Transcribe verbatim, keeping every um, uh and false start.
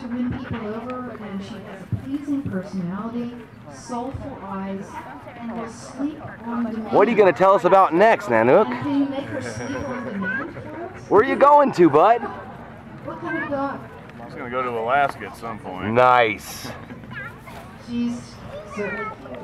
to win people over, and she has a pleasing personality, soulful eyes, and will sleep on demand. What are you going to tell us about next, Nanook? And can you make her sleep on demand? Where are you going to, bud? What kind of dog? I'm going to go to Alaska at some point. Nice. She's certainly cute.